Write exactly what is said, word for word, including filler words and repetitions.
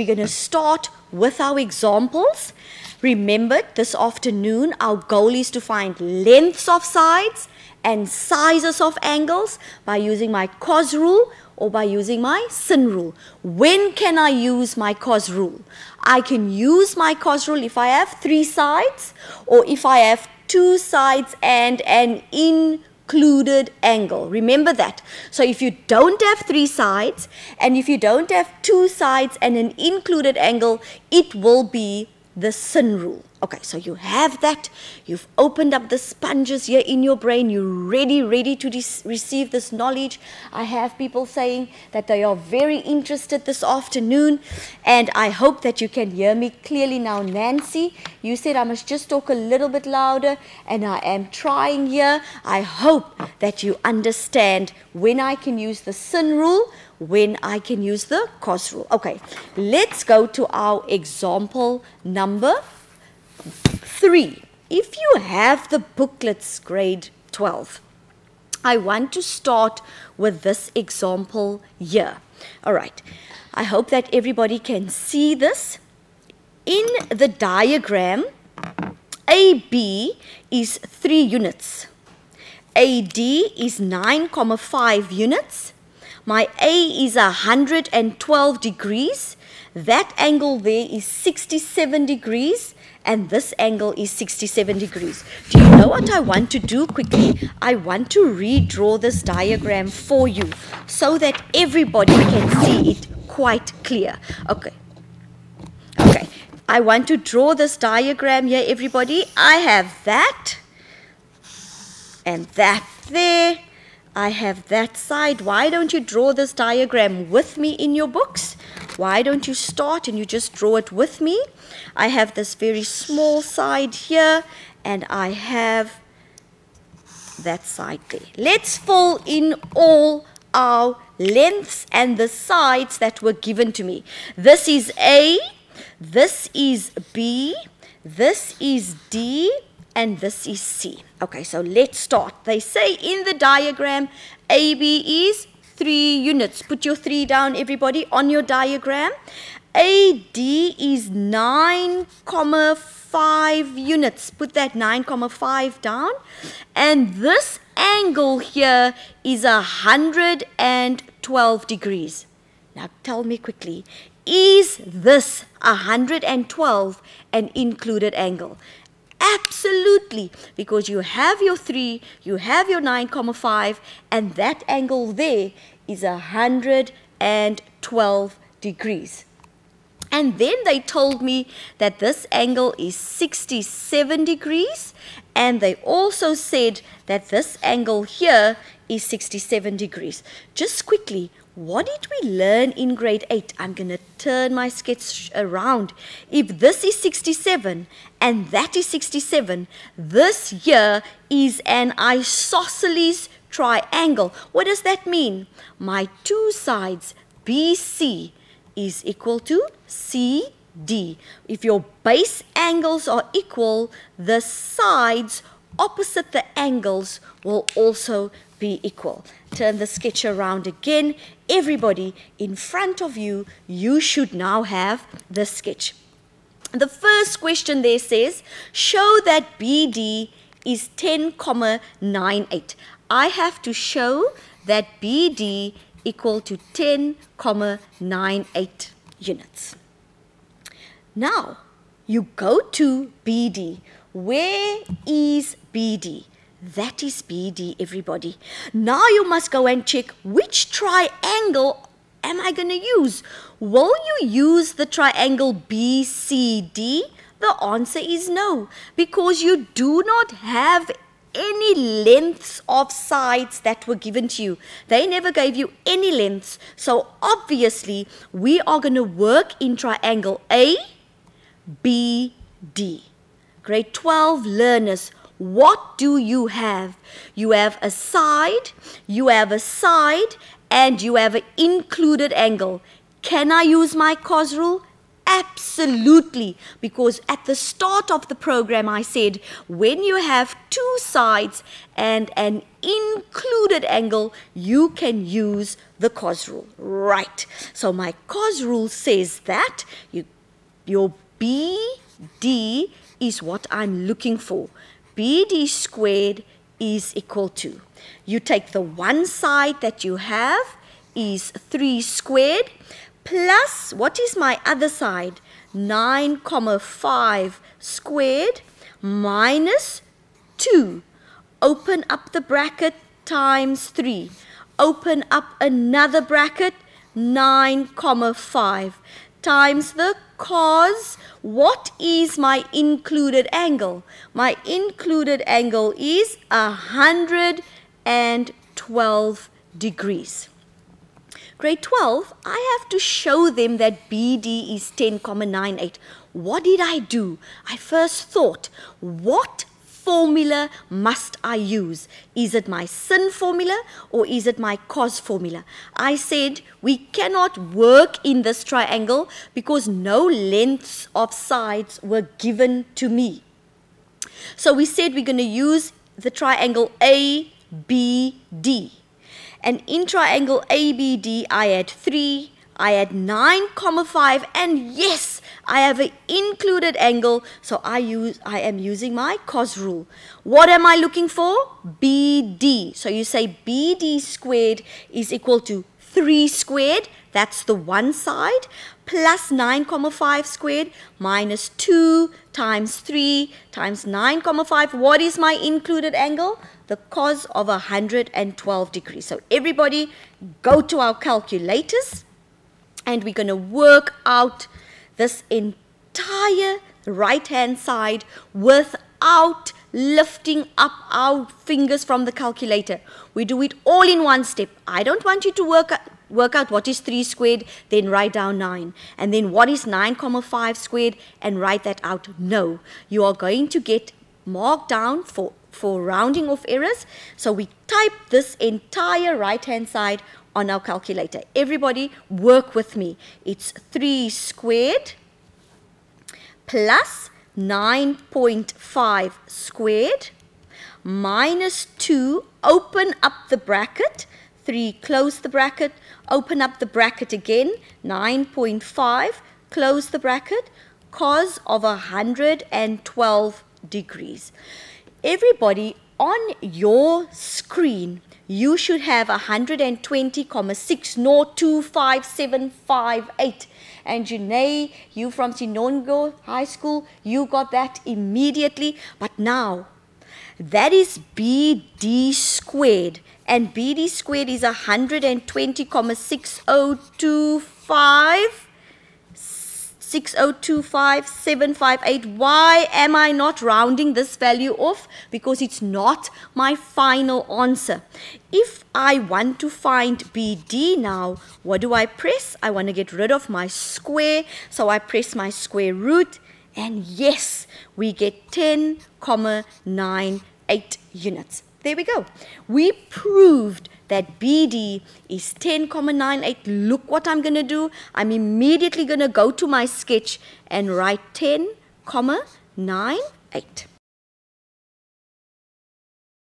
We're going to start with our examples. Remember, this afternoon, our goal is to find lengths of sides and sizes of angles by using my cos rule or by using my sin rule. When can I use my cos rule? I can use my cos rule if I have three sides or if I have two sides and an included angle. Remember that. So if you don't have three sides and if you don't have two sides and an included angle, it will be the sin rule. Okay, so you have that. You've opened up the sponges here in your brain. You're ready, ready to receive this knowledge. I have people saying that they are very interested this afternoon, and I hope that you can hear me clearly now. Nancy, you said I must just talk a little bit louder, and I am trying here. I hope that you understand when I can use the sin rule, when I can use the cos rule. Okay, let's go to our example number three. If you have the booklets, grade twelve, I want to start with this example here. All right, I hope that everybody can see this. In the diagram, A B is three units. A D is nine comma five units. My A is one hundred twelve degrees. That angle there is sixty-seven degrees. And this angle is sixty-seven degrees. Do you know what I want to do quickly? I want to redraw this diagram for you so that everybody can see it quite clear. Okay. Okay. I want to draw this diagram here, everybody. I have that and that there. I have that side. Why don't you draw this diagram with me in your books? Why don't you start and you just draw it with me? I have this very small side here and I have that side there. Let's fill in all our lengths and the sides that were given to me. This is A, this is B, this is D, and this is C. Okay, so let's start. They say in the diagram, A B is three units. Put your three down, everybody, on your diagram. A D is nine comma five units. Put that nine comma five down. And this angle here is one hundred twelve degrees. Now tell me quickly, is this one hundred twelve an included angle? Absolutely, because you have your three, you have your nine comma five, and that angle there is one hundred twelve degrees. And then they told me that this angle is sixty-seven degrees, and they also said that this angle here is sixty-seven degrees. Just quickly, what did we learn in grade eight? I'm going to turn my sketch around. If this is sixty-seven and that is sixty-seven, this here is an isosceles triangle. What does that mean? My two sides, B C, is equal to C D. If your base angles are equal, the sides opposite the angles will also be equal. Turn the sketch around again. Everybody, in front of you, you should now have the sketch. The first question there says, show that B D is ten comma ninety-eight. I have to show that B D equal to ten comma ninety-eight units. Now, you go to B D. Where is B D? That is B D, everybody. Now you must go and check which triangle am I going to use. Will you use the triangle B C D? The answer is no, because you do not have any lengths of sides that were given to you. They never gave you any lengths. So obviously, we are going to work in triangle A B D. Grade twelve learners, what do you have? You have a side, you have a side, and you have an included angle. Can I use my cos rule? Absolutely, because at the start of the program I said when you have two sides and an included angle, you can use the cos rule. Right, so my cos rule says that you, your B D is what I'm looking for. B D squared is equal to, you take the one side that you have is three squared, plus, what is my other side? nine comma five squared minus two. Open up the bracket, times three. Open up another bracket, nine comma five. Times the cos. What is my included angle? My included angle is one hundred twelve degrees. Grade twelve, I have to show them that B D is ten comma nine eight. What did I do? I first thought, what formula must I use? Is it my sin formula or is it my cos formula? I said we cannot work in this triangle because no lengths of sides were given to me. So we said we're going to use the triangle A B D. And in triangle A B D, I had three, I had nine comma five, and yes, I have an included angle, so I use I am using my cos rule. What am I looking for? B D. So you say B D squared is equal to three squared, that's the one side, plus nine comma five squared minus two times three times nine comma five. What is my included angle? The cos of one hundred twelve degrees. So everybody go to our calculators and we're going to work out this entire right hand side without lifting up our fingers from the calculator. We do it all in one step. I don't want you to work out Work out what is three squared, then write down nine. And then what is nine comma five squared and write that out. No, you are going to get marked down for, for rounding off errors. So we type this entire right-hand side on our calculator. Everybody work with me. It's three squared plus nine point five squared minus two, open up the bracket, three, close the bracket, open up the bracket again, nine point five, close the bracket, cos of one hundred twelve degrees. Everybody, on your screen, you should have one hundred twenty comma six zero two five seven five eight. And Janae, you from Sinongo High School, you got that immediately. But now, that is B D squared. And B D squared is one hundred twenty comma six zero two five seven five eight. Why am I not rounding this value off? Because it's not my final answer. If I want to find B D now, what do I press? I want to get rid of my square. So I press my square root. And yes, we get ten comma nine eight units. There we go. We proved that B D is ten comma nine eight. Look what I'm going to do. I'm immediately going to go to my sketch and write ten comma nine eight.